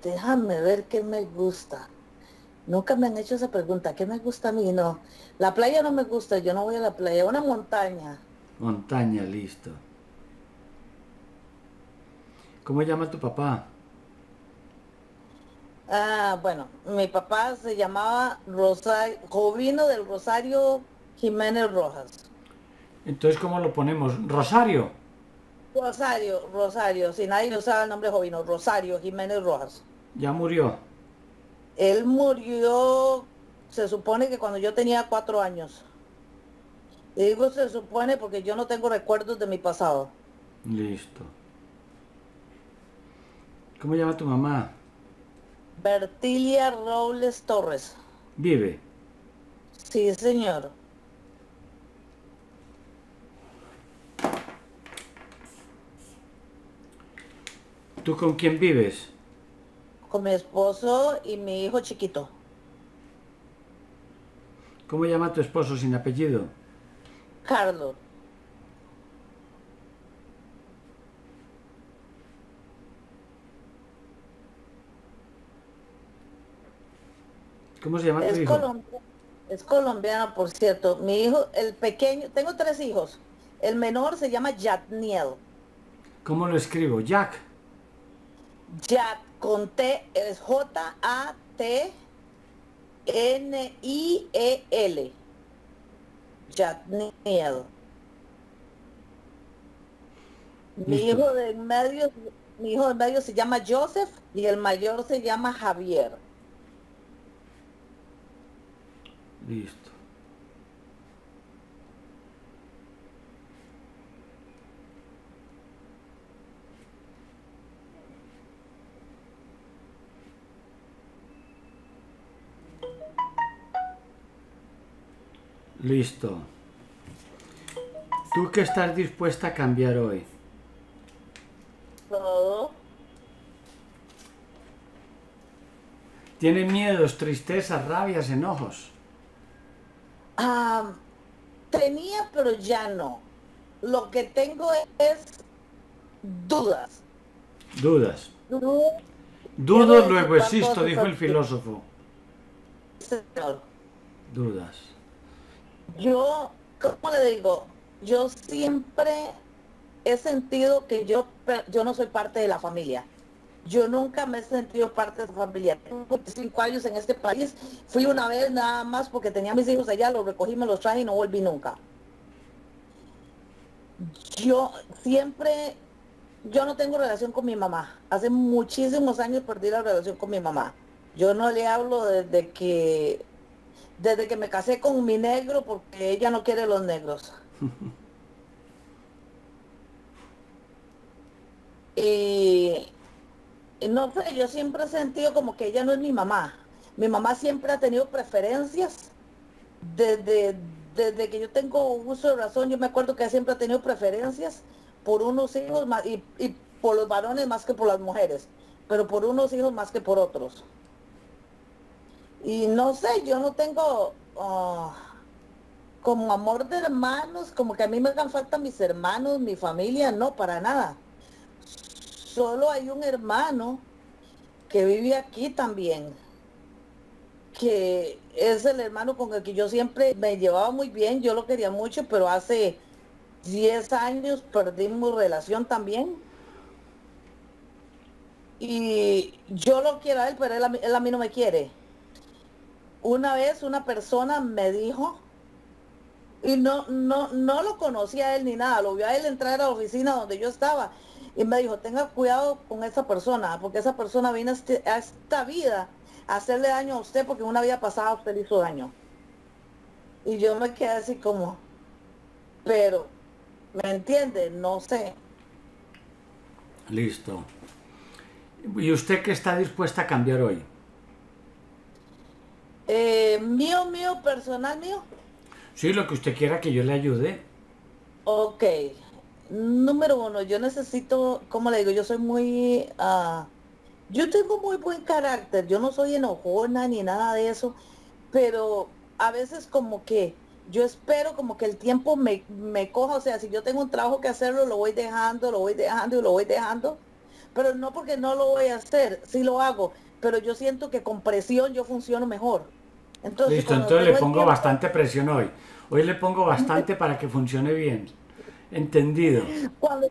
déjame ver qué me gusta. Nunca me han hecho esa pregunta, ¿qué me gusta a mí? No, la playa no me gusta, yo no voy a la playa, una montaña. Montaña, listo. ¿Cómo llama tu papá? Ah, bueno, mi papá se llamaba Jovino del Rosario Jiménez Rojas. Entonces, ¿cómo lo ponemos? ¿Rosario? Rosario, Rosario, si nadie usaba el nombre Jovino, Rosario Jiménez Rojas. ¿Ya murió? Él murió, se supone que cuando yo tenía 4 años. Y digo se supone porque yo no tengo recuerdos de mi pasado. Listo. ¿Cómo llama tu mamá? Bertilia Robles Torres. ¿Vive? Sí, señor. ¿Tú con quién vives? Con mi esposo y mi hijo chiquito. ¿Cómo llama tu esposo sin apellido? Carlos. ¿Cómo se llama tu hijo? Es colombiano, por cierto. Mi hijo, el pequeño, tengo 3 hijos. El menor se llama Jatniel. ¿Cómo lo escribo? Jack. Jack con T, es J-A-T-N-I-E-L. Jatniel. Mi hijo del medio se llama Joseph y el mayor se llama Javier. Listo. Listo. ¿Tú qué estás dispuesta a cambiar hoy? Todo. ¿Tienes miedos, tristezas, rabias, enojos? Tenía, pero ya no. Lo que tengo es dudas. Dudas. Dudo, luego existo, dijo el filósofo. Señor. Dudas. Yo, ¿cómo le digo? Yo siempre he sentido que yo no soy parte de la familia. Yo nunca me he sentido parte de su familia. Tengo 5 años en este país. Fui una vez nada más porque tenía a mis hijos allá, los recogí, me los traje y no volví nunca. Yo no tengo relación con mi mamá. Hace muchísimos años perdí la relación con mi mamá. Yo no le hablo desde que me casé con mi negro porque ella no quiere los negros. Y... no sé, yo siempre he sentido como que ella no es mi mamá. Mi mamá siempre ha tenido preferencias. Desde que yo tengo uso de razón, yo me acuerdo que siempre ha tenido preferencias por unos hijos más, y por los varones más que por las mujeres, pero por unos hijos más que por otros. Y no sé, yo no tengo como amor de hermanos, como que a mí me hagan falta mis hermanos, mi familia, no, para nada. Solo hay un hermano que vive aquí también, que es el hermano con el que yo siempre me llevaba muy bien, yo lo quería mucho, pero hace 10 años perdimos relación también. Y yo lo quiero a él, pero él a mí no me quiere. Una vez una persona me dijo, y no lo conocía a él ni nada, lo vio a él entrar a la oficina donde yo estaba, y me dijo, tenga cuidado con esa persona, porque esa persona vino a esta vida a hacerle daño a usted, porque en una vida pasada usted le hizo daño. Y yo me quedé así como, pero, ¿me entiende? No sé. Listo. ¿Y usted qué está dispuesta a cambiar hoy? Personal mío. Sí, lo que usted quiera que yo le ayude. Ok. Número 1, yo necesito, como le digo, yo soy muy, yo tengo muy buen carácter, yo no soy enojona ni nada de eso, pero a veces como que yo espero como que el tiempo me coja, o sea, si yo tengo un trabajo que hacerlo, lo voy dejando y lo voy dejando, pero no porque no lo voy a hacer, sí lo hago, pero yo siento que con presión yo funciono mejor. Entonces, listo, entonces le pongo bastante presión hoy. Hoy le pongo bastante para que funcione bien. Entendido. Cuando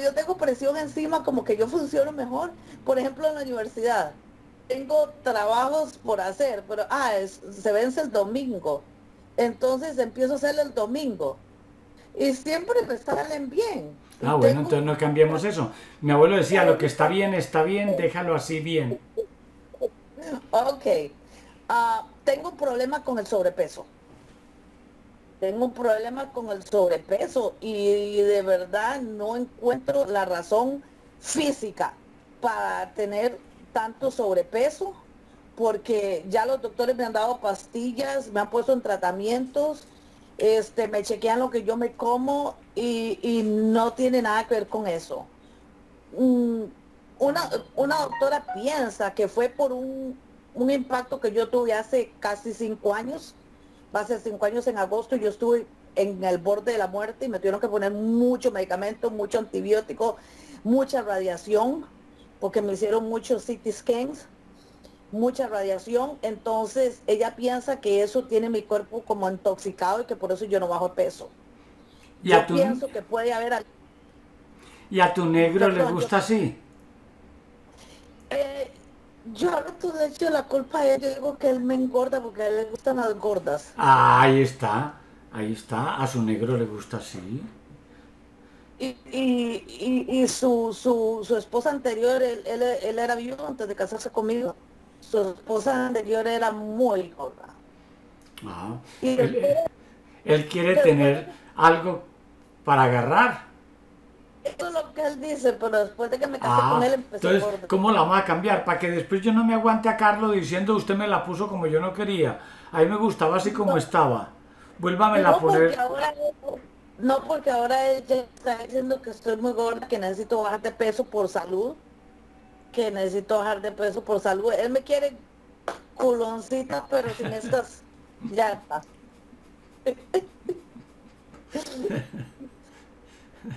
yo tengo presión encima, como que yo funciono mejor. Por ejemplo, en la universidad, tengo trabajos por hacer, pero se vence el domingo. Entonces empiezo a hacer el domingo. Y siempre me salen bien. Ah, bueno, entonces no cambiemos eso. Mi abuelo decía, lo que está bien, déjalo así bien. Ok. Tengo un problema con el sobrepeso. Tengo un problema con el sobrepeso y de verdad no encuentro la razón física para tener tanto sobrepeso, porque ya los doctores me han dado pastillas, me han puesto en tratamientos, me chequean lo que yo me como y no tiene nada que ver con eso. Una doctora piensa que fue por un impacto que yo tuve hace casi 5 años, va a ser 5 años en agosto, yo estuve en el borde de la muerte y me tuvieron que poner mucho medicamento, mucho antibiótico, mucha radiación, porque me hicieron muchos CT scans, mucha radiación. Entonces ella piensa que eso tiene mi cuerpo como intoxicado y que por eso yo no bajo peso. Yo pienso que puede haber... ¿Y a tu negro le gusta así? Yo ahora tú le echo la culpa a él, yo digo que él me engorda porque a él le gustan las gordas. Ah, ahí está, a su negro le gusta así. Y su esposa anterior, él era viudo antes de casarse conmigo, su esposa anterior era muy gorda. Ah, él quiere tener algo para agarrar. Eso es lo que él dice, pero después de que me casé con él empezó a... Entonces, ¿cómo la vamos a cambiar? Para que después yo no me aguante a Carlos diciendo, usted me la puso como yo no quería. A mí me gustaba así como estaba. Vuélvamela a poner... porque ahora ella está diciendo que estoy muy gorda, que necesito bajar de peso por salud. Él me quiere culoncita, pero sin estas llantas.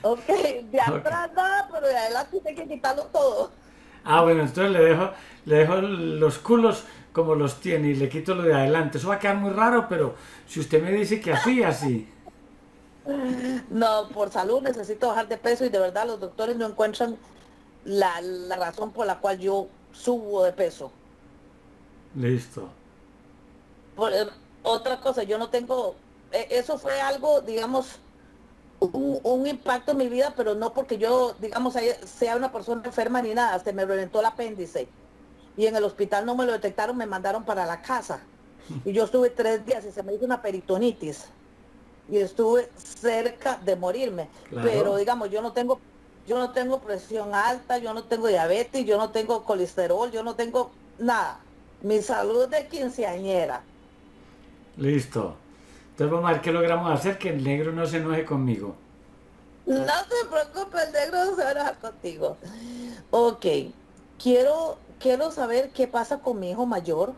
Ok, de atrás nada, pero de adelante hay que quitarlo todo. Ah, bueno, entonces le dejo los culos como los tiene y le quito lo de adelante. Eso va a quedar muy raro, pero si usted me dice que así, así. No, por salud necesito bajar de peso y de verdad los doctores no encuentran la razón por la cual yo subo de peso. Listo. Otra cosa, yo no tengo... Eso fue algo, digamos... Un impacto en mi vida, pero no porque yo, digamos, sea una persona enferma ni nada. Se me reventó el apéndice y en el hospital no me lo detectaron, me mandaron para la casa y yo estuve 3 días y se me hizo una peritonitis y estuve cerca de morirme. Claro. Pero digamos, yo no tengo presión alta, yo no tengo diabetes, yo no tengo colesterol, yo no tengo nada. Mi salud de quinceañera. Listo. Entonces vamos a ver qué logramos hacer, que el negro no se enoje conmigo. No te preocupes, el negro no se va a enojar contigo. Ok, quiero saber qué pasa con mi hijo mayor.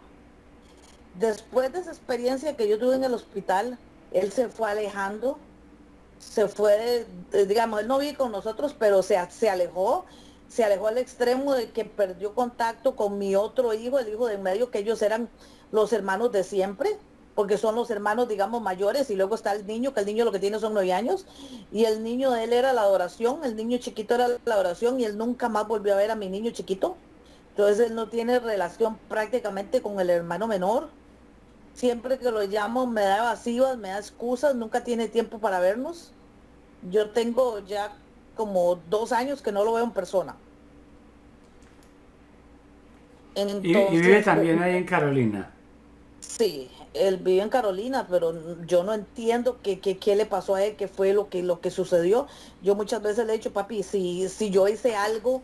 Después de esa experiencia que yo tuve en el hospital, él se fue alejando, digamos, él no vive con nosotros, pero se alejó al extremo de que perdió contacto con mi otro hijo, el hijo de en medio, que ellos eran los hermanos de siempre, porque son los hermanos, digamos, mayores, y luego está el niño, que el niño lo que tiene son 9 años, y el niño de él era la adoración, el niño chiquito era la adoración, y él nunca más volvió a ver a mi niño chiquito. Entonces él no tiene relación prácticamente con el hermano menor. Siempre que lo llamo me da evasivas, me da excusas, nunca tiene tiempo para vernos. Yo tengo ya como 2 años que no lo veo en persona. Entonces, ¿y vive también ahí en Carolina? Sí, él vive en Carolina, pero yo no entiendo qué le pasó a él, qué fue lo que sucedió. Yo muchas veces le he dicho, papi, si yo hice algo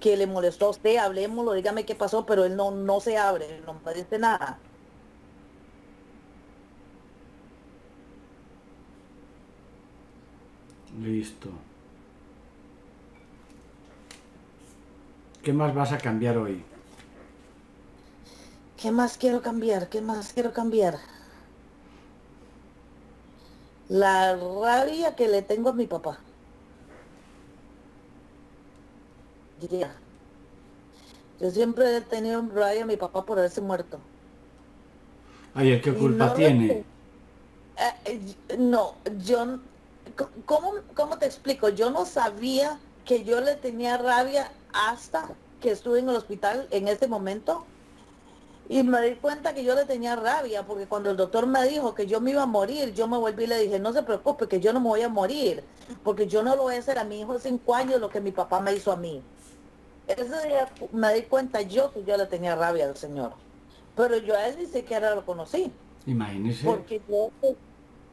que le molestó a usted, hablemoslo, dígame qué pasó, pero él no se abre, no me dice nada. Listo. ¿Qué más vas a cambiar hoy? ¿Qué más quiero cambiar? La rabia que le tengo a mi papá. Yeah. Yo siempre he tenido un rayo a mi papá por haberse muerto. Ay, ¿qué culpa tiene? No, yo... ¿Cómo te explico? Yo no sabía que yo le tenía rabia hasta que estuve en el hospital en ese momento. Y me di cuenta que yo le tenía rabia, porque cuando el doctor me dijo que yo me iba a morir, yo me volví y le dije, no se preocupe, que yo no me voy a morir, porque yo no lo voy a hacer a mi hijo de 5 años lo que mi papá me hizo a mí. Ese día me di cuenta yo que yo le tenía rabia al Señor. Pero yo a él ni siquiera lo conocí. Imagínese. Porque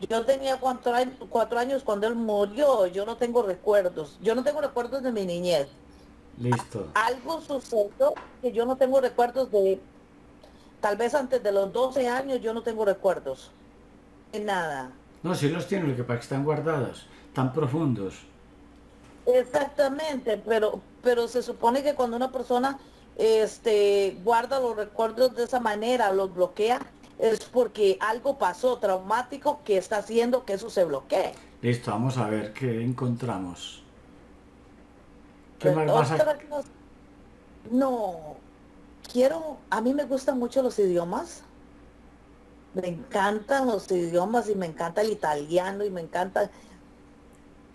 yo tenía 4 años cuando él murió, yo no tengo recuerdos. Yo no tengo recuerdos de mi niñez. Listo. Algo sucedió que yo no tengo recuerdos de... Tal vez antes de los 12 años yo no tengo recuerdos de nada. No, sí los tienen, lo que pasa que están guardados, tan profundos. Exactamente, pero se supone que cuando una persona guarda los recuerdos de esa manera, los bloquea, es porque algo pasó traumático que está haciendo que eso se bloquee. Listo, vamos a ver qué encontramos. ¿Qué más vas a...? No... a mí me gustan mucho los idiomas, me encantan los idiomas y me encanta el italiano y me encanta,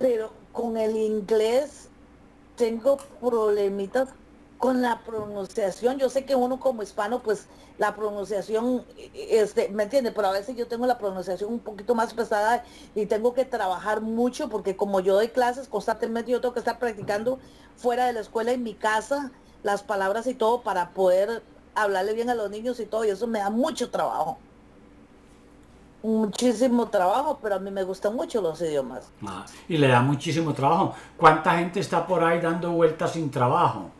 pero con el inglés tengo problemitas con la pronunciación. Yo sé que uno como hispano, pues la pronunciación, ¿me entiende? Pero a veces yo tengo la pronunciación un poquito más pesada y tengo que trabajar mucho porque como yo doy clases constantemente, yo tengo que estar practicando fuera de la escuela en mi casa, las palabras y todo para poder hablarle bien a los niños y todo, y eso me da mucho trabajo, muchísimo trabajo, pero a mí me gustan mucho los idiomas. Ah, y le da muchísimo trabajo. ¿Cuánta gente está por ahí dando vueltas sin trabajo?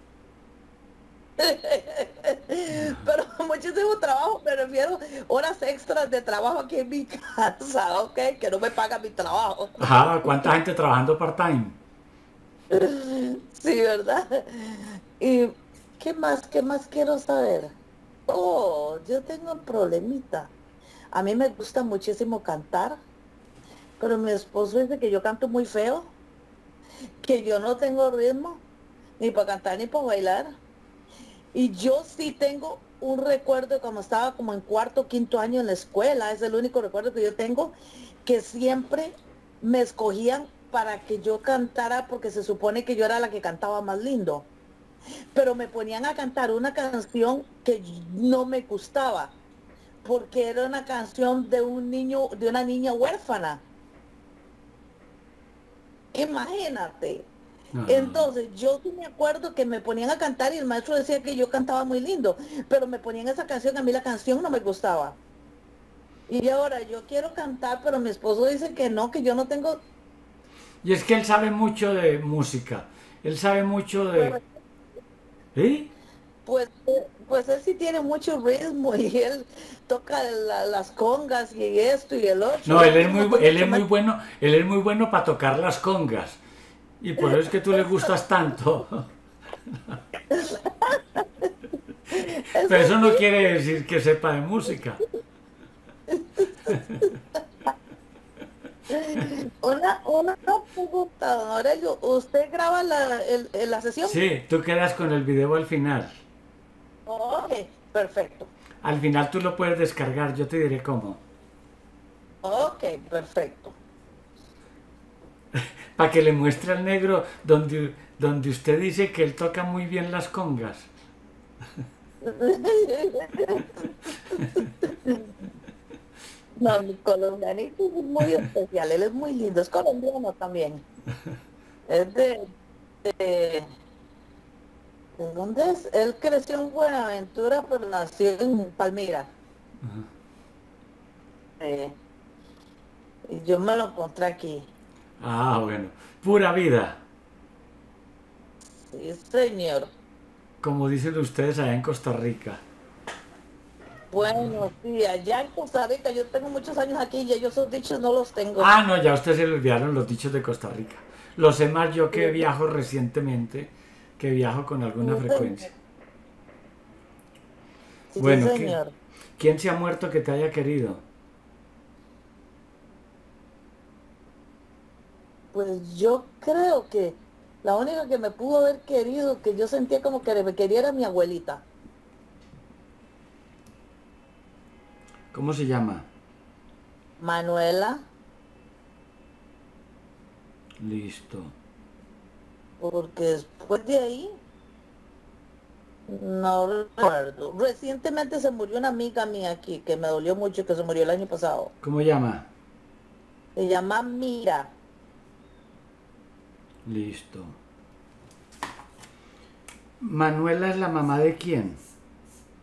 Pero muchísimo trabajo, me refiero horas extras de trabajo aquí en mi casa, ¿ok? Que no me paga mi trabajo. Ajá, ¿cuánta gente trabajando part-time? Sí, ¿verdad? ¿Y qué más quiero saber? Oh, yo tengo un problemita. A mí me gusta muchísimo cantar, pero mi esposo dice que yo canto muy feo, que yo no tengo ritmo, ni para cantar ni para bailar. Y yo sí tengo un recuerdo de cuando estaba como en 4º o 5º año en la escuela, es el único recuerdo que yo tengo, que siempre me escogían para que yo cantara porque se supone que yo era la que cantaba más lindo. Pero me ponían a cantar una canción que no me gustaba, porque era una canción de un niño, de una niña huérfana. Imagínate. Entonces yo sí me acuerdo que me ponían a cantar y el maestro decía que yo cantaba muy lindo, pero me ponían esa canción, a mí la canción no me gustaba. Y ahora yo quiero cantar, pero mi esposo dice que no, que yo no tengo... Y es que él sabe mucho de música, él sabe mucho de... ¿Sí? Pues él sí tiene mucho ritmo y él toca las congas y esto y el otro. No, él es muy bueno para tocar las congas y por eso es que tú le gustas tanto. Pero eso no quiere decir que sepa de música. Una pregunta, don Aurelio, ¿usted graba la sesión? Sí, tú quedas con el video al final. Ok, perfecto. Al final tú lo puedes descargar, yo te diré cómo. Ok, perfecto. Para que le muestre al negro donde usted dice que él toca muy bien las congas. No, mi colombianito es muy especial, él es muy lindo, es colombiano también. Es ¿de dónde es? Él creció en Buenaventura, pero nació en Palmira. Y yo me lo encontré aquí. Ah, bueno. Pura vida. Sí, señor. Como dicen ustedes allá en Costa Rica. Bueno, sí, allá en Costa Rica, yo tengo muchos años aquí y yo esos dichos no los tengo. Ah, no, ya a usted se le olvidaron los dichos de Costa Rica. Los sé más yo que viajo recientemente, que viajo con alguna frecuencia. Sí, bueno, sí, señor. ¿Quién se ha muerto que te haya querido? Pues yo creo que La única que me pudo haber querido, que yo sentía como que me quería, era mi abuelita. ¿Cómo se llama? Manuela. Listo. Porque después de ahí, no recuerdo. Recientemente se murió una amiga mía aquí, que me dolió mucho, que se murió el año pasado. ¿Cómo llama? Se llama Mira. Listo. ¿Manuela es la mamá de quién?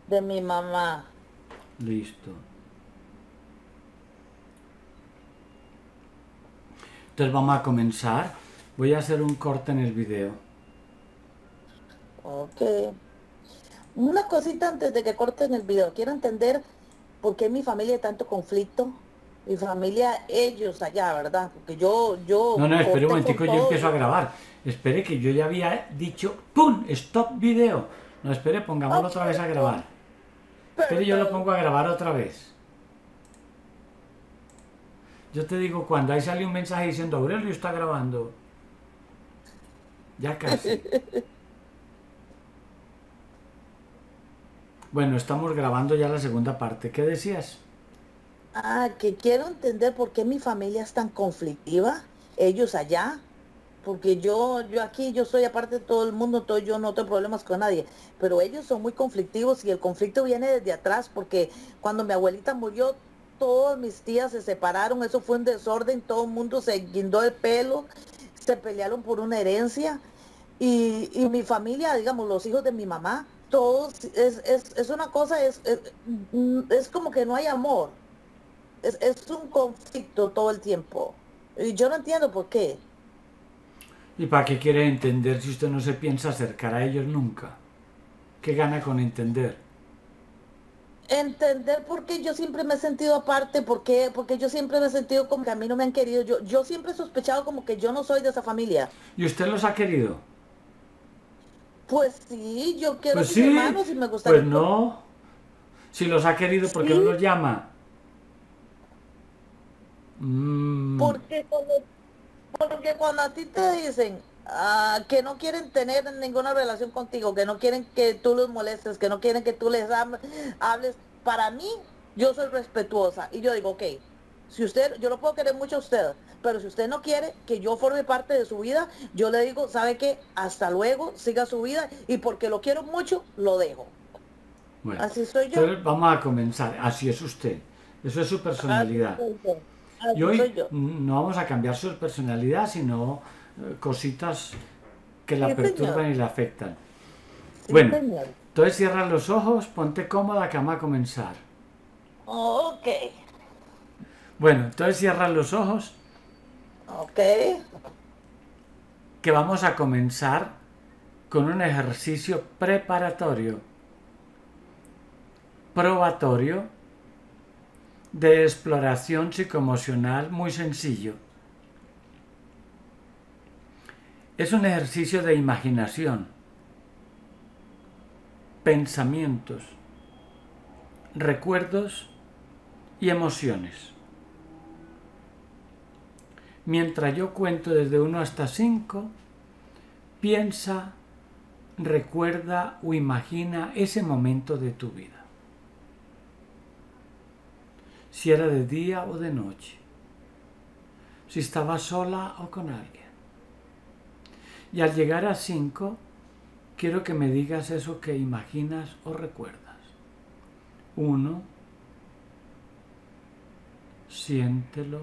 De mi mamá. Listo. Entonces vamos a comenzar. Voy a hacer un corte en el video. Ok. Una cosita antes de que corten el video. Quiero entender por qué en mi familia hay tanto conflicto. Mi familia, ellos allá, ¿verdad? Porque yo... No, espere un momentico, yo empiezo a grabar. Espere, que yo ya había dicho... ¡Pum! ¡Stop video! No, espere, pongámoslo otra vez a grabar. Espere, yo lo pongo a grabar otra vez. Yo te digo, cuando ahí sale un mensaje diciendo Aurelio está grabando. Ya casi. Bueno, estamos grabando ya la segunda parte. ¿Qué decías? Ah, que quiero entender por qué mi familia es tan conflictiva, ellos allá, porque yo aquí, yo soy aparte de todo el mundo, entonces yo no tengo problemas con nadie, pero ellos son muy conflictivos y el conflicto viene desde atrás, porque cuando mi abuelita murió, todas mis tías se separaron, eso fue un desorden, todo el mundo se guindó el pelo, se pelearon por una herencia, y mi familia, digamos, los hijos de mi mamá, todos, es una cosa, es como que no hay amor. Es un conflicto todo el tiempo. Y yo no entiendo por qué. ¿Y para qué quiere entender si usted no se piensa acercar a ellos nunca? ¿Qué gana con entender? Entender porque yo siempre me he sentido aparte, porque yo siempre me he sentido como que a mí no me han querido. Yo siempre he sospechado como que yo no soy de esa familia. ¿Y usted los ha querido? Pues sí, yo quiero mis hermanos y me gustaría... Pues no. Si los ha querido, ¿por qué no los llama? Porque cuando a ti te dicen que no quieren tener ninguna relación contigo, que no quieren que tú los molestes, que no quieren que tú les hables, para mí, yo soy respetuosa y yo digo, ok, si usted, yo lo puedo querer mucho a usted, pero si usted no quiere que yo forme parte de su vida, yo le digo, ¿sabe qué? Hasta luego, siga su vida, y porque lo quiero mucho, lo dejo. Bueno, así soy yo. Entonces vamos a comenzar, así es usted, eso es su personalidad. Y hoy no vamos a cambiar su personalidad, sino cositas que la perturban y la afectan. Bueno, entonces cierra los ojos, ponte cómoda que vamos a comenzar. Ok. Bueno, entonces cierra los ojos. Ok. Que vamos a comenzar con un ejercicio preparatorio, probatorio, de exploración psicoemocional muy sencillo. Es un ejercicio de imaginación, pensamientos, recuerdos y emociones. Mientras yo cuento desde 1 hasta 5, piensa, recuerda o imagina ese momento de tu vida. Si era de día o de noche, si estaba sola o con alguien. Y al llegar a 5, quiero que me digas eso que imaginas o recuerdas. 1, siéntelo.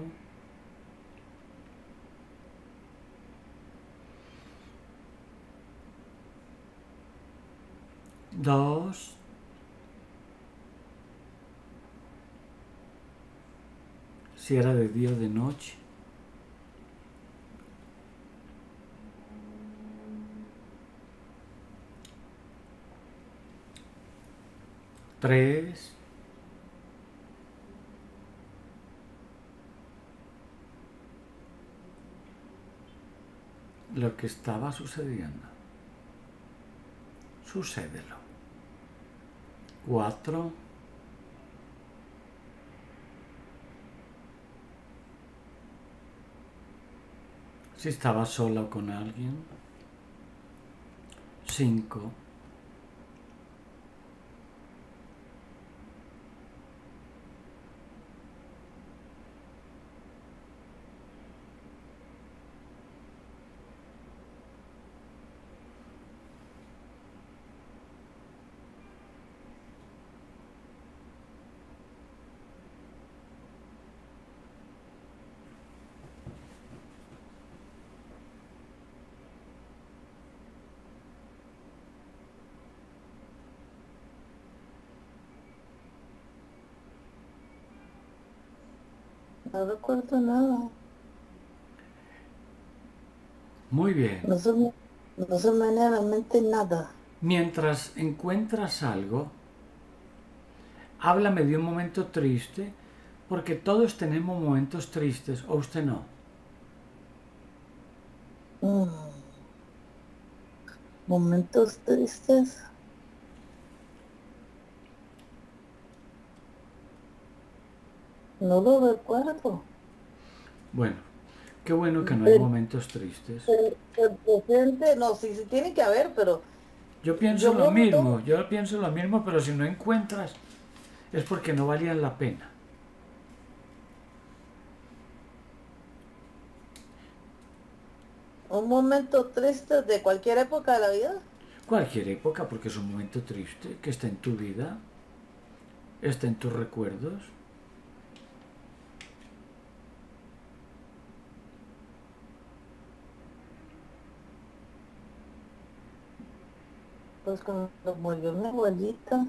2, si era de día o de noche. 3. Lo que estaba sucediendo. Sucédelo. 4. Si estaba sola o con alguien. 5. No recuerdo nada. Muy bien. No se me viene a la mente nada. Mientras encuentras algo, háblame de un momento triste, porque todos tenemos momentos tristes, ¿o usted no? ¿Momentos tristes? No lo recuerdo. Bueno, qué bueno que no hay momentos tristes. El presente, no, sí tiene que haber, pero... Yo pienso lo mismo, pero si no encuentras, es porque no valían la pena. ¿Un momento triste de cualquier época de la vida? Cualquier época, porque es un momento triste que está en tu vida, está en tus recuerdos. Pues cuando murió mi abuelita.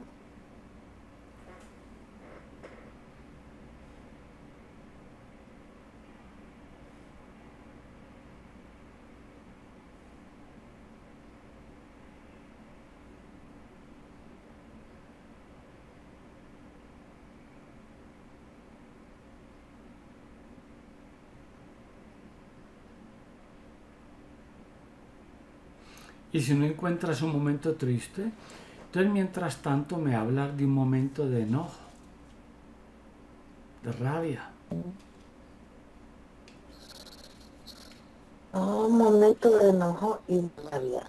Y si no encuentras un momento triste, entonces mientras tanto me hablas de un momento de enojo, de rabia. Un momento de enojo y rabia.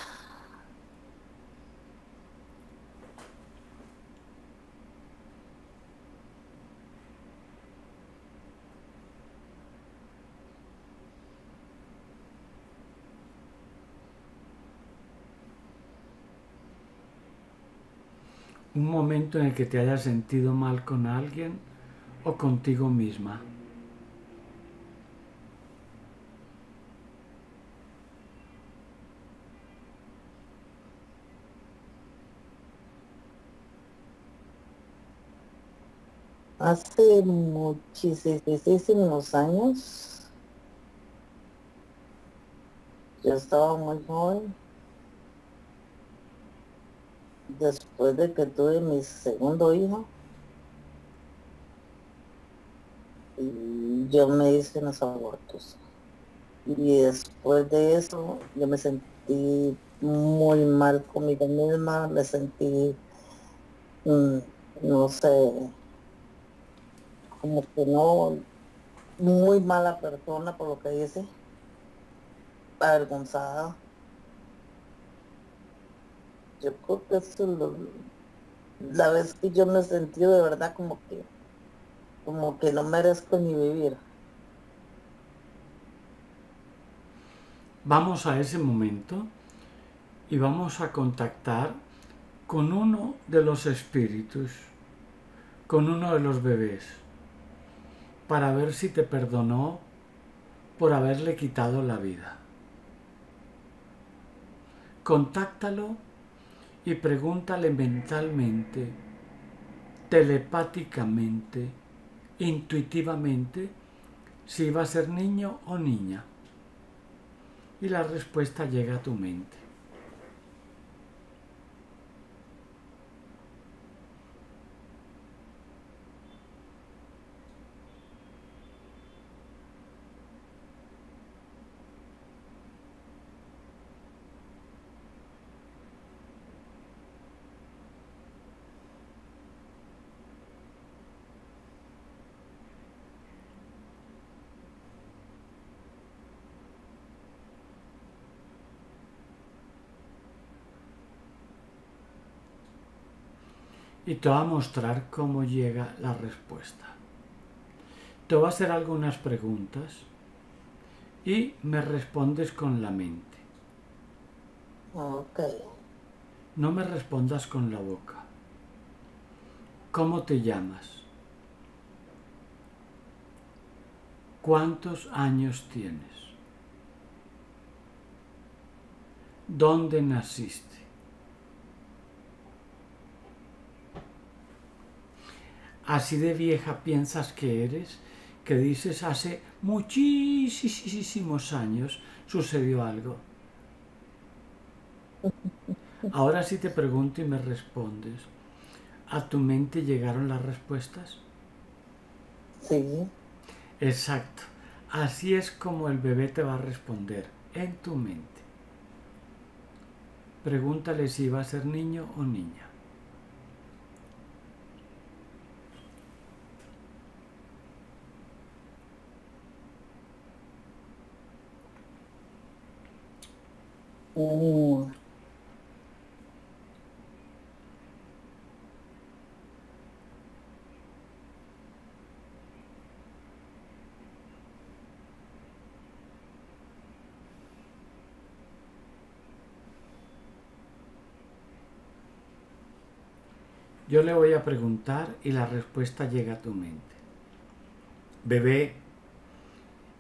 Un momento en el que te hayas sentido mal con alguien o contigo misma. Hace muchísimos años, yo estaba muy joven. Después de que tuve mi segundo hijo, y yo me hice unos abortos. Y después de eso, yo me sentí muy mal conmigo misma, me sentí, no sé, como que no, muy mala persona por lo que hice, avergonzada. Yo creo que eso es la vez que yo me he sentido de verdad como que no merezco ni vivir. Vamos a ese momento y vamos a contactar con uno de los espíritus, con uno de los bebés, para ver si te perdonó por haberle quitado la vida. Contáctalo y pregúntale mentalmente, telepáticamente, intuitivamente, si va a ser niño o niña. Y la respuesta llega a tu mente. y te va a mostrar cómo llega la respuesta. Te voy a hacer algunas preguntas y me respondes con la mente. Ok. No me respondas con la boca. ¿Cómo te llamas? ¿Cuántos años tienes? ¿Dónde naciste? Así de vieja piensas que eres, que dices hace muchísimos años sucedió algo. Ahora sí te pregunto y me respondes. ¿A tu mente llegaron las respuestas? Sí. Exacto. Así es como el bebé te va a responder, en tu mente. Pregúntale si va a ser niño o niña. Yo le voy a preguntar y la respuesta llega a tu mente. Bebé,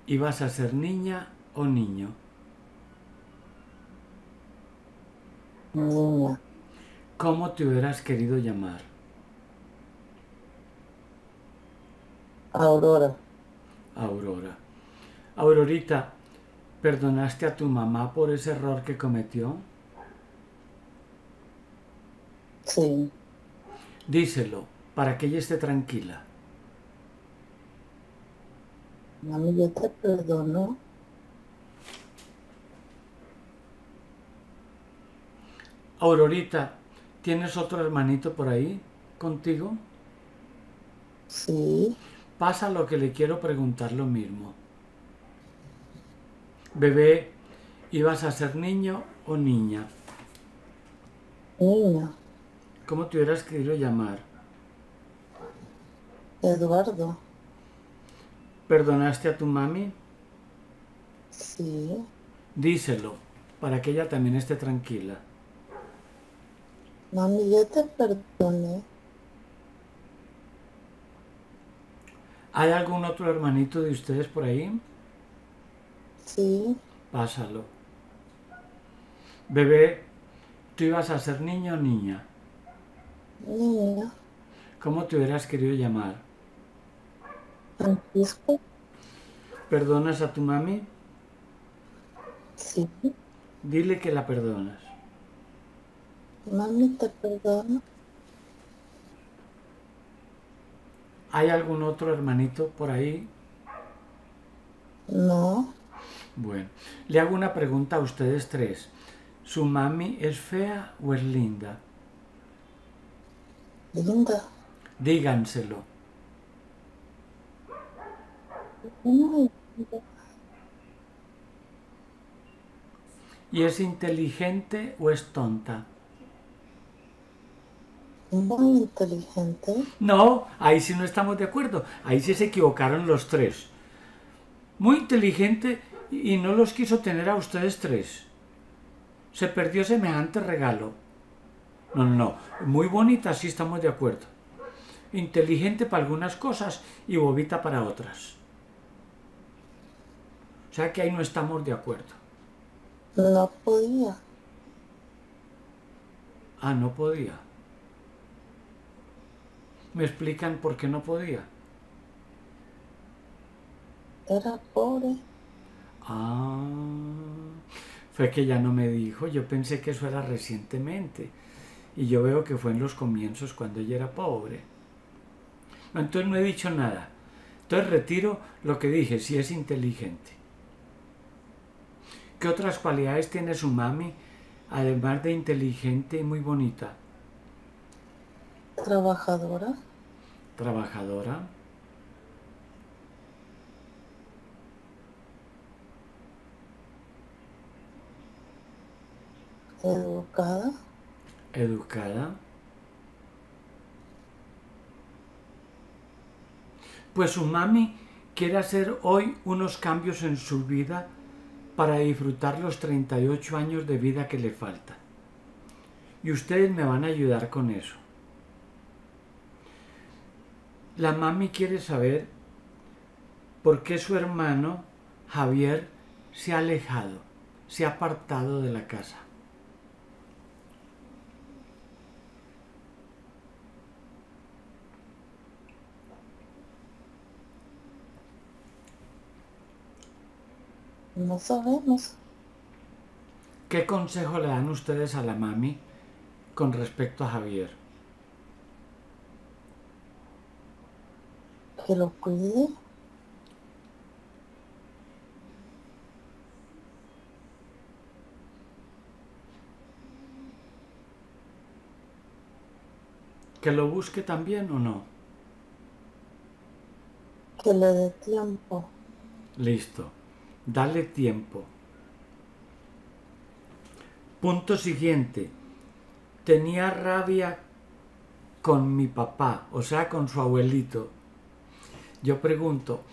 ¿ibas a ser niña o niño? Niña. ¿Cómo te hubieras querido llamar? Aurora. Aurora. Aurorita, ¿perdonaste a tu mamá por ese error que cometió? Sí. Díselo, para que ella esté tranquila. Mami, yo te perdono. Aurorita, ¿tienes otro hermanito por ahí contigo? Sí. Pasa lo que le quiero preguntar lo mismo. Bebé, ¿ibas a ser niño o niña? Niña. ¿Cómo te hubieras querido llamar? Eduardo. ¿Perdonaste a tu mami? Sí. Díselo, para que ella también esté tranquila. Mami, yo te perdoné. ¿Hay algún otro hermanito de ustedes por ahí? Sí. Pásalo. Bebé, ¿tú ibas a ser niño o niña? Niña. ¿Cómo te hubieras querido llamar? Francisco. ¿Perdonas a tu mami? Sí. Dile que la perdonas. Mami, te perdono. ¿Hay algún otro hermanito por ahí? No. Bueno, le hago una pregunta a ustedes tres. ¿Su mami es fea o es linda? Linda. Díganselo. ¿Y es inteligente o es tonta? Muy inteligente. No, ahí sí no estamos de acuerdo. Ahí sí se equivocaron los tres. Muy inteligente y no los quiso tener a ustedes tres. Se perdió semejante regalo. No, no, no. Muy bonita, sí estamos de acuerdo. Inteligente para algunas cosas y bobita para otras. O sea que ahí no estamos de acuerdo. No podía. Ah, no podía. ¿Me explican por qué no podía? Era pobre. Ah, fue que ya no me dijo. Yo pensé que eso era recientemente. Y yo veo que fue en los comienzos cuando ella era pobre. Entonces no he dicho nada. Entonces retiro lo que dije, si es inteligente. ¿Qué otras cualidades tiene su mami, además de inteligente y muy bonita? Trabajadora. Trabajadora. Educada. Educada. pues su mami quiere hacer hoy unos cambios en su vida para disfrutar los 38 años de vida que le faltan. Y ustedes me van a ayudar con eso. La mami quiere saber por qué su hermano Javier se ha alejado, se ha apartado de la casa. No sabemos. ¿Qué consejo le dan ustedes a la mami con respecto a Javier? Que lo cuide. ¿Que lo busque también o no? Que le dé tiempo. Listo. Dale tiempo. Punto siguiente. Tenía rabia con mi papá, o sea, con su abuelito. Yo pregunto,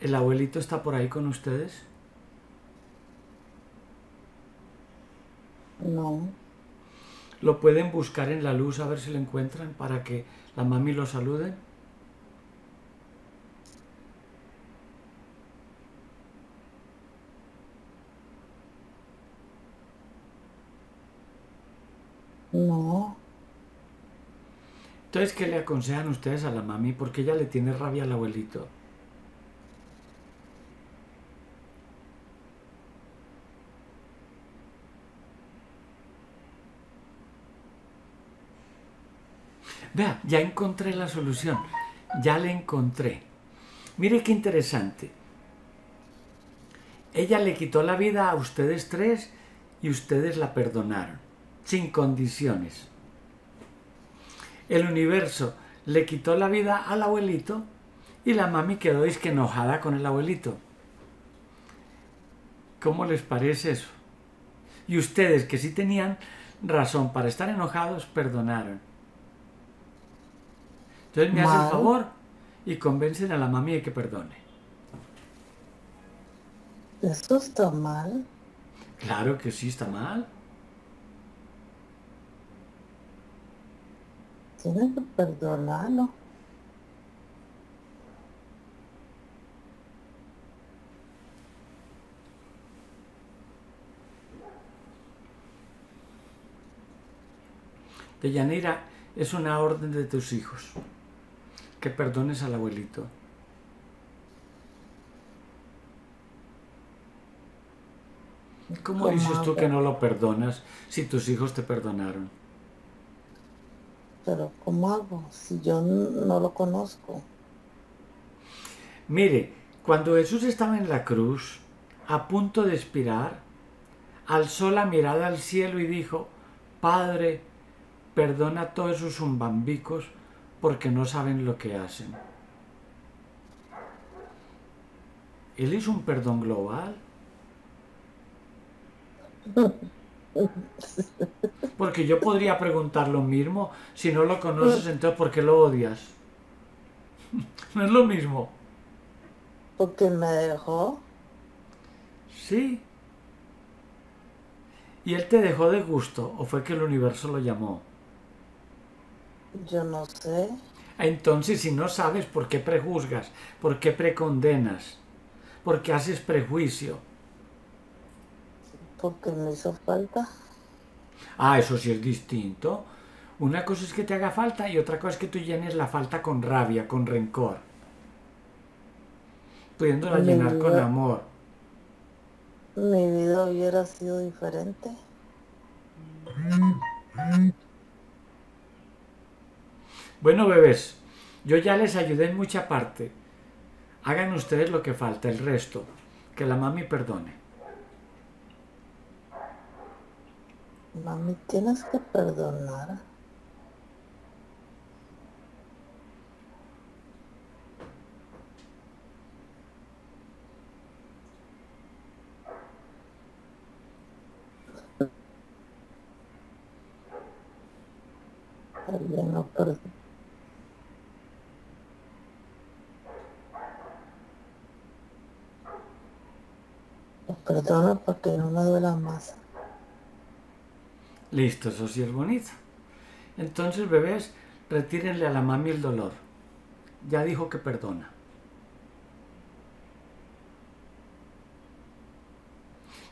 ¿el abuelito está por ahí con ustedes? No. ¿Lo pueden buscar en la luz a ver si lo encuentran para que la mami lo salude? No. Entonces, ¿qué le aconsejan ustedes a la mami? Porque ella le tiene rabia al abuelito. Vea, ya encontré la solución. Ya la encontré. Mire qué interesante. Ella le quitó la vida a ustedes tres y ustedes la perdonaron, sin condiciones. El universo le quitó la vida al abuelito y la mami quedó disque enojada con el abuelito. ¿Cómo les parece eso? Y ustedes, que sí tenían razón para estar enojados, perdonaron. Entonces me hacen favor y convencen a la mami de que perdone. ¿Eso está mal? Claro que sí está mal. Tienes que perdonarlo. Deyanira, es una orden de tus hijos que perdones al abuelito. ¿Cómo dices tú que no lo perdonas si tus hijos te perdonaron? Pero ¿cómo hago si yo no lo conozco? Mire, cuando Jesús estaba en la cruz, a punto de expirar, alzó la mirada al cielo y dijo: Padre, perdona a todos esos zumbambicos porque no saben lo que hacen. Él hizo un perdón global. Porque yo podría preguntar lo mismo. Si no lo conoces, entonces ¿por qué lo odias? No es lo mismo. Porque me dejó. Sí. ¿Y él te dejó de gusto o fue que el universo lo llamó? Yo no sé. Entonces, si no sabes, ¿por qué prejuzgas? ¿Por qué precondenas? ¿Por qué haces prejuicio? Porque me hizo falta. Ah, eso sí es distinto. Una cosa es que te haga falta y otra cosa es que tú llenes la falta con rabia, con rencor, pudiéndola llenar con amor. Mi vida hubiera sido diferente. Bueno, bebés, yo ya les ayudé en mucha parte. Hagan ustedes lo que falta, el resto, que la mami perdone. Mami, tienes que perdonar. Ay, no, perdón. Perdona porque no me duela más. Listo, eso sí es bonito. Entonces, bebés, retírenle a la mami el dolor. Ya dijo que perdona.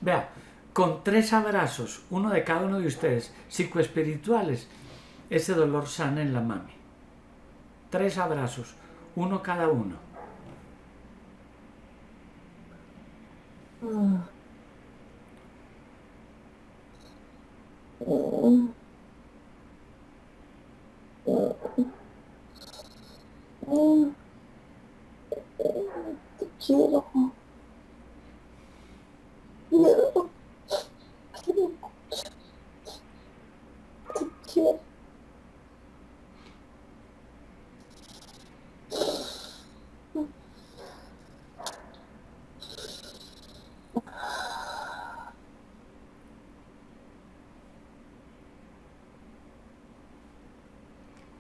Vea, con 3 abrazos, uno de cada uno de ustedes, psicoespirituales, ese dolor sana en la mami. 3 abrazos, uno cada uno. Te quiero.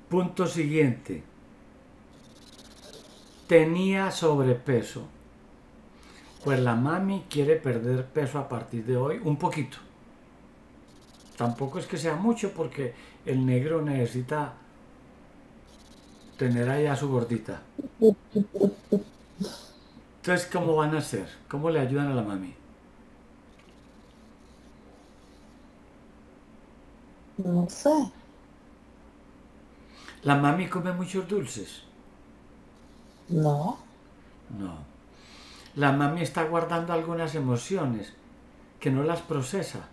Punto siguiente. Tenía sobrepeso. Pues la mami quiere perder peso a partir de hoy, un poquito. Tampoco es que sea mucho porque el negro necesita tener allá su gordita. Entonces, ¿cómo van a hacer? ¿Cómo le ayudan a la mami? No sé. ¿La mami come muchos dulces? No. No. La mami está guardando algunas emociones que no las procesa.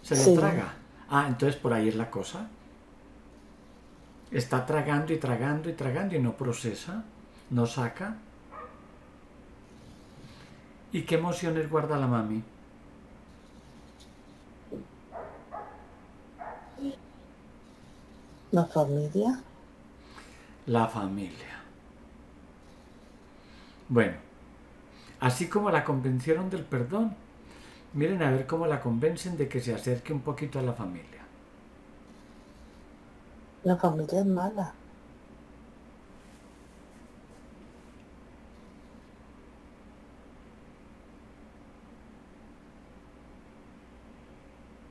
Se las traga. Ah, entonces por ahí es la cosa. Está tragando y tragando y tragando y no procesa, no saca. ¿Y qué emociones guarda la mami? La familia. La familia. Bueno, así como la convencieron del perdón, miren a ver cómo la convencen de que se acerque un poquito a la familia. La familia es mala.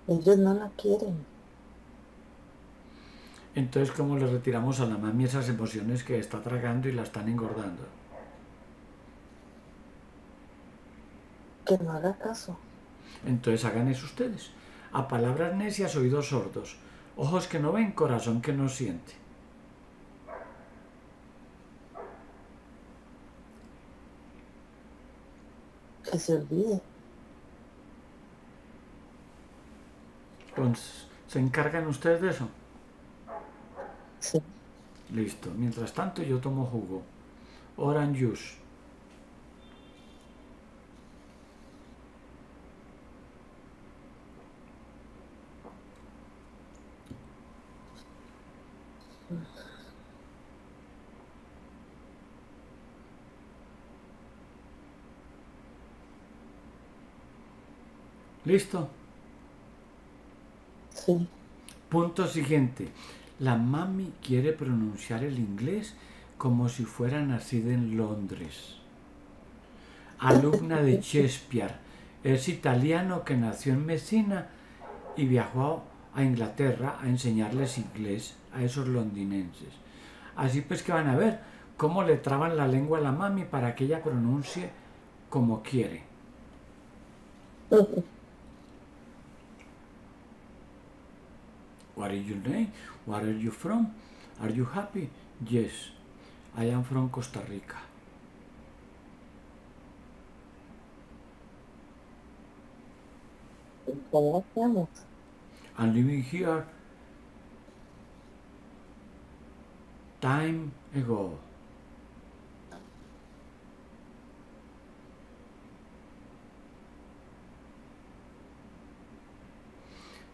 Ellos no la quieren. Entonces, ¿cómo le retiramos a la mami esas emociones que está tragando y la están engordando? Que no haga caso. Entonces, hagan eso ustedes. A palabras necias, oídos sordos. Ojos que no ven, corazón que no siente. Que se olvide. Entonces, ¿se encargan ustedes de eso? Sí. Listo. Mientras tanto yo tomo jugo. Orange juice. ¿Listo? Sí. Punto siguiente. La mami quiere pronunciar el inglés como si fuera nacida en Londres. Alumna de Shakespeare. Es italiano que nació en Messina y viajó a Inglaterra a enseñarles inglés a esos londinenses. Así pues que van a ver cómo le traban la lengua a la mami para que ella pronuncie como quiere. What is your name? Where are you from? Are you happy? Yes, I am from Costa Rica. I'm living here time ago.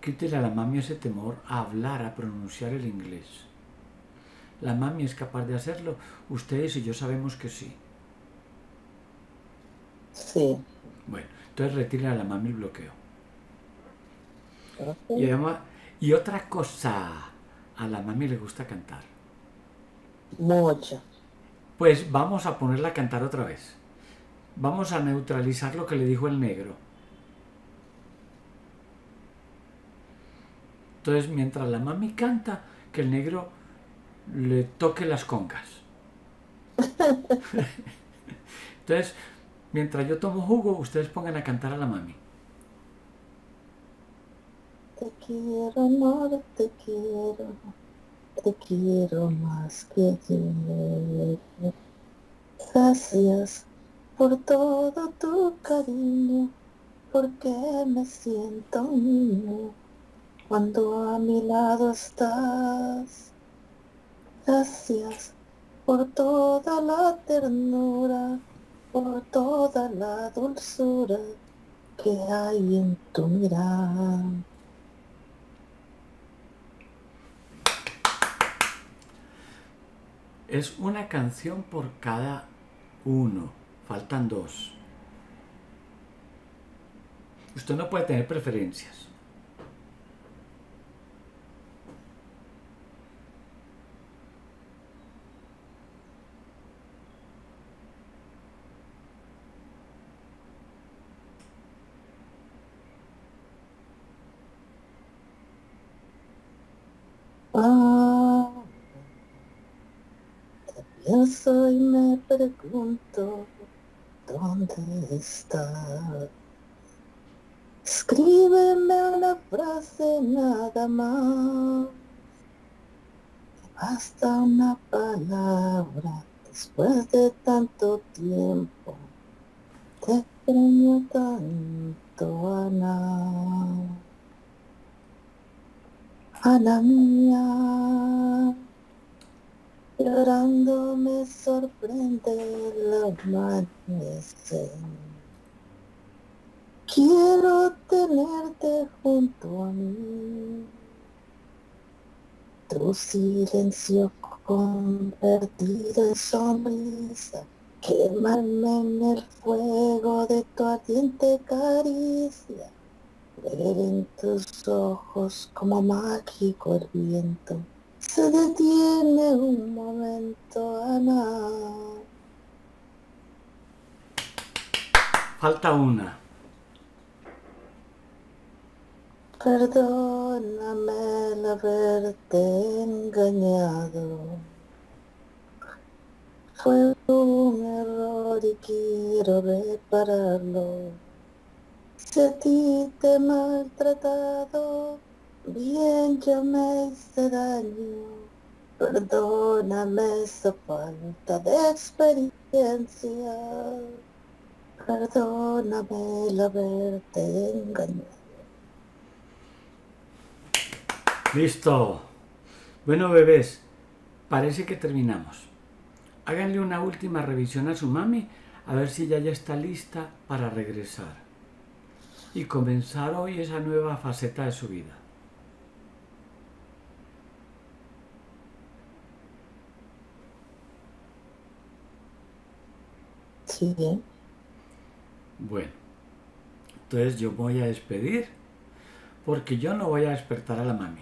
Quítele a la mami ese temor a hablar, a pronunciar el inglés. La mami es capaz de hacerlo. Ustedes y yo sabemos que sí. Sí. Bueno, entonces retira a la mami el bloqueo. Sí. Y además, y otra cosa, a la mami le gusta cantar. Mucho. Pues vamos a ponerla a cantar otra vez. Vamos a neutralizar lo que le dijo el negro. Entonces, mientras la mami canta, que el negro le toque las congas. Entonces, mientras yo tomo jugo, ustedes pongan a cantar a la mami. Te quiero, amor, te quiero. Te quiero más que ayer. Gracias por todo tu cariño, porque me siento niño cuando a mi lado estás. Gracias por toda la ternura, por toda la dulzura que hay en tu mirar. Es una canción por cada uno. Faltan dos. Usted no puede tener preferencias. Pienso y me pregunto, ¿dónde está? Escríbeme una frase nada más. Me basta una palabra después de tanto tiempo. Te extraño tanto, Ana. Ana mía. Llorando me sorprende el amanecer. Quiero tenerte junto a mí. Tu silencio convertido en sonrisa. Quemarme en el fuego de tu ardiente caricia. Ver en tus ojos como mágico el viento. Se detiene un momento, Ana. Falta una. Perdóname el haberte engañado. Fue un error y quiero repararlo. Si a ti te he maltratado, bien, yo me hice daño, perdóname esa falta de experiencia, perdóname el haberte engañado. Listo. Bueno, bebés, parece que terminamos. Háganle una última revisión a su mami, a ver si ella ya está lista para regresar y comenzar hoy esa nueva faceta de su vida. Sí, bien. Bueno, entonces yo voy a despedir porque yo no voy a despertar a la mami.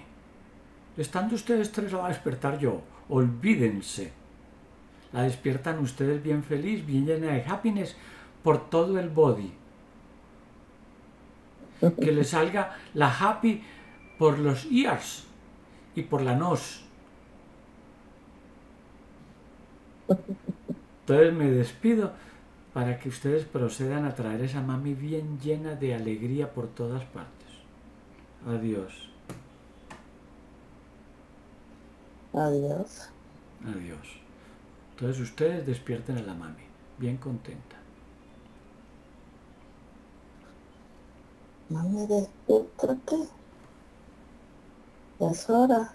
Estando ustedes tres la va a despertar yo. Olvídense. La despiertan ustedes bien feliz, bien llena de happiness por todo el body. Que le salga la happy por los ears y por la nose. Entonces me despido para que ustedes procedan a traer esa mami bien llena de alegría por todas partes. Adiós. Adiós. Adiós. Entonces ustedes despierten a la mami, bien contenta. Mami, despiértate. Ya es hora.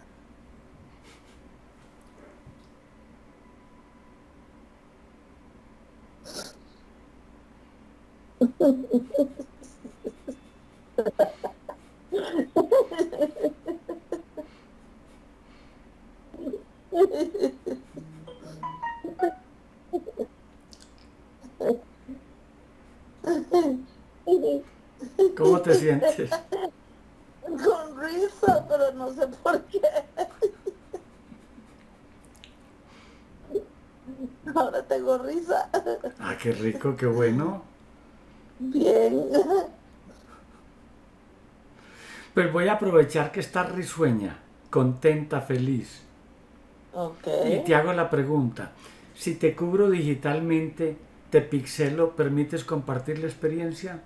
¿Cómo te sientes? Con risa, pero no sé por qué. ahora tengo risa. Ah, qué rico, qué bueno. Bien. Pues voy a aprovechar que estás risueña, contenta, feliz. Okay. Y te hago la pregunta, si te cubro digitalmente, te pixelo, ¿permites compartir la experiencia?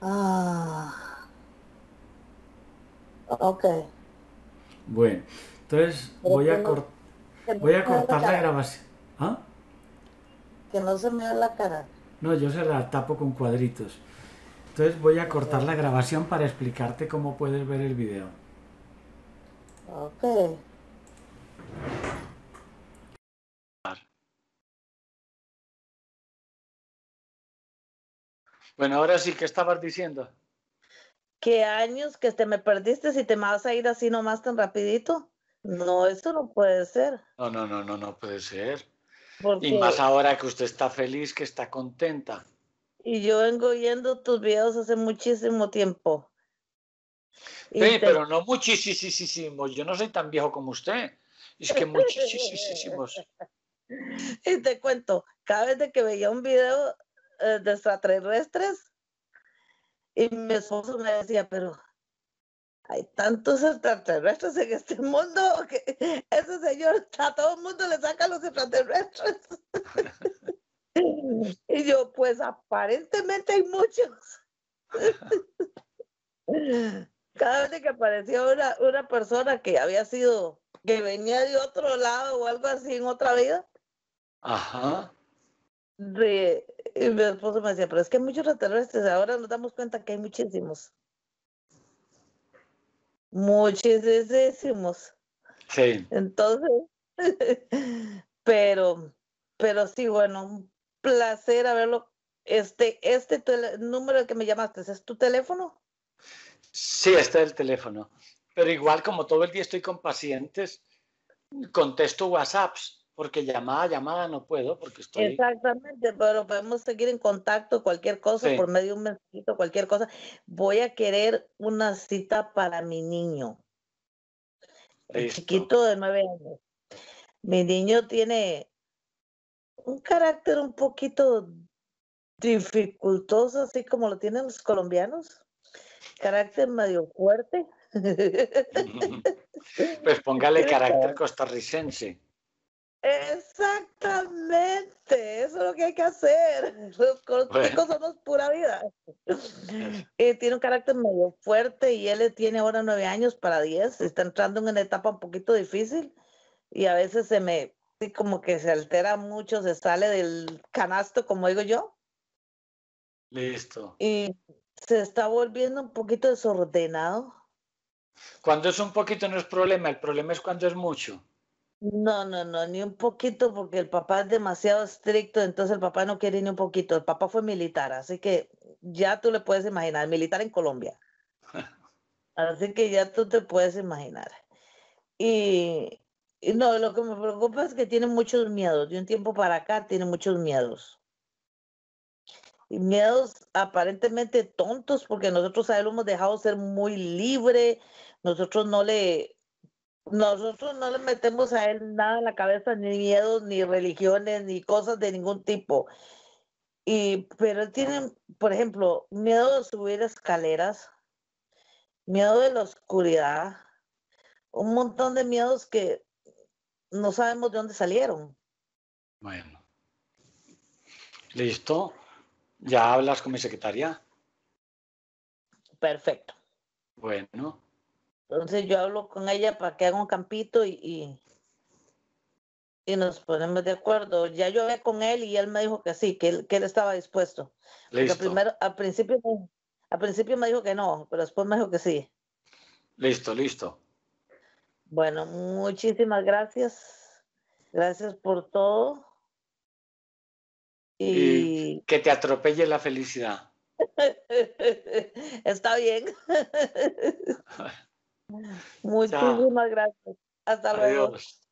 Ah, ok. Bueno, entonces voy a cortar la grabación. ¿Ah? Que no se me vea la cara. No, yo se la tapo con cuadritos. Entonces voy a cortar la grabación para explicarte cómo puedes ver el video. Ok. Bueno, ahora sí, ¿qué estabas diciendo? ¿Qué años que te me perdiste si te vas a ir así nomás tan rapidito? No, eso no puede ser. No, no, no, no, no puede ser. Y más ahora que usted está feliz, que está contenta. Y yo vengo viendo tus videos hace muchísimo tiempo. Sí, pero no muchísimos. Yo no soy tan viejo como usted. Es que muchísimos. Y te cuento, cada vez de que veía un video de extraterrestres, y mi esposo me decía, pero hay tantos extraterrestres en este mundo que ese señor a todo el mundo le saca los extraterrestres. Y yo, pues aparentemente hay muchos. Cada vez que aparecía una persona que había sido, que venía de otro lado o algo así en otra vida. Ajá. Y mi esposo me decía, pero es que hay muchos extraterrestres, ahora nos damos cuenta que hay muchísimos. Muchísimos. Sí. Entonces, pero sí, bueno, un placer haberlo. Este número que me llamaste, ¿es tu teléfono? Sí, este es el teléfono. Pero igual, como todo el día estoy con pacientes, contesto WhatsApps, porque llamada no puedo, porque estoy... Exactamente, pero podemos seguir en contacto, cualquier cosa, sí, por medio de un mensajito, cualquier cosa. Voy a querer una cita para mi niño. El chiquito de 9 años. Mi niño tiene un carácter un poquito dificultoso, así como lo tienen los colombianos. Carácter medio fuerte. Pues póngale carácter costarricense. Exactamente, eso es lo que hay que hacer. Los costarricenses somos pura vida. Tiene un carácter medio fuerte y él tiene ahora 9 años para 10. Está entrando en una etapa un poquito difícil y a veces como que se altera mucho, se sale del canasto, como digo yo. Listo. Y se está volviendo un poquito desordenado. Cuando es un poquito no es problema, el problema es cuando es mucho. No, no, no, ni un poquito, porque el papá es demasiado estricto, entonces el papá no quiere ni un poquito. El papá fue militar, así que ya tú le puedes imaginar, militar en Colombia. Así que ya tú te puedes imaginar. Y no, lo que me preocupa es que tiene muchos miedos. De un tiempo para acá tiene muchos miedos. Y miedos aparentemente tontos, porque nosotros a él lo hemos dejado ser muy libre. Nosotros no le metemos a él nada en la cabeza, ni miedos, ni religiones, ni cosas de ningún tipo. Pero él tiene, por ejemplo, miedo de subir escaleras, miedo de la oscuridad, un montón de miedos que no sabemos de dónde salieron. Bueno. Listo. ¿Ya hablas con mi secretaria? Perfecto. Bueno. Entonces yo hablo con ella para que haga un campito y nos ponemos de acuerdo. Ya yo hablé con él y él me dijo que sí, que él estaba dispuesto. Listo. Porque al principio me dijo que no, pero después me dijo que sí. Listo, listo. Bueno, muchísimas gracias. Gracias por todo. Y que te atropelle la felicidad. Está bien. Muchísimas gracias. Hasta luego. Adiós.